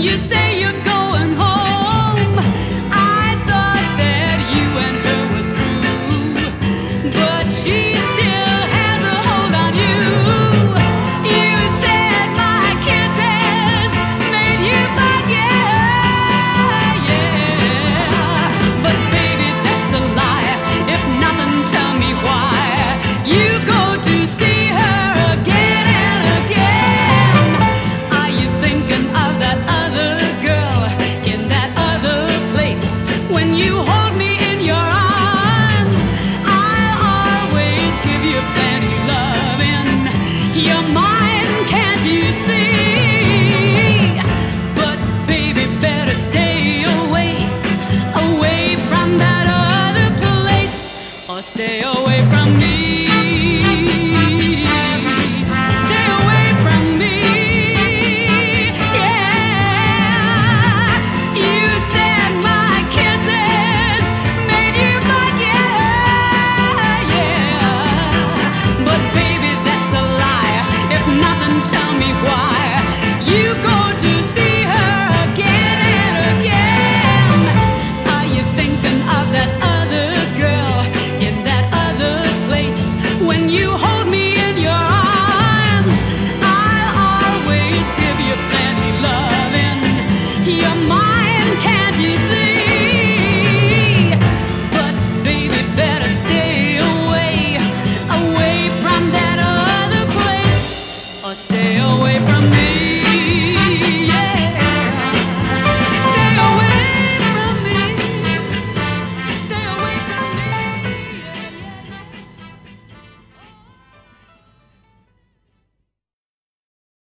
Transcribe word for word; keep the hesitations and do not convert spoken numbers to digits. you say